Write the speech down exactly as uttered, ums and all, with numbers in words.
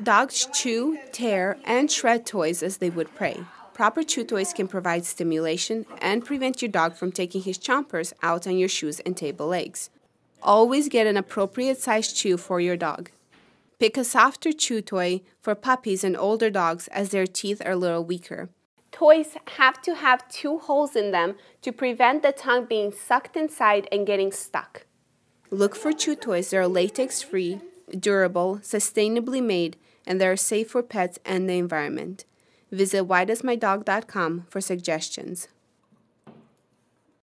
Dogs chew, tear, and shred toys as they would prey. Proper chew toys can provide stimulation and prevent your dog from taking his chompers out on your shoes and table legs. Always get an appropriate size chew for your dog. Pick a softer chew toy for puppies and older dogs as their teeth are a little weaker. Toys have to have two holes in them to prevent the tongue being sucked inside and getting stuck. Look for chew toys that are latex-free, durable, sustainably made, and that are safe for pets and the environment. Visit why does my dog dot com for suggestions.